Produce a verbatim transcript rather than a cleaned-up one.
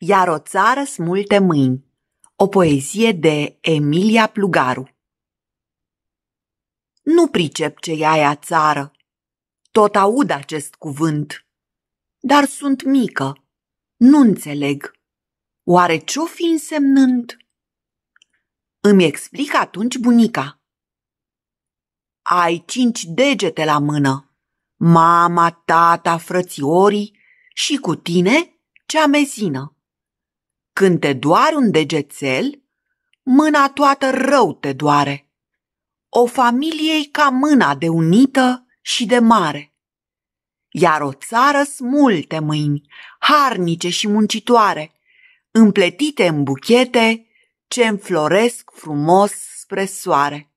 Iar o țară-s multe mâini. O poezie de Emilia Plugaru. Nu pricep ce e aia țară, tot aud acest cuvânt, dar sunt mică, nu înțeleg. Oare ce-o fi însemnând? Îmi explică atunci bunica. Ai cinci degete la mână, mama, tata, frățiorii și cu tine cea mezină. Când te doare un degețel, mâna toată rău te doare. O familie-i ca mâna de unită și de mare. Iar o țară-s multe mâini, harnice și muncitoare, împletite în buchete ce înfloresc frumos spre soare.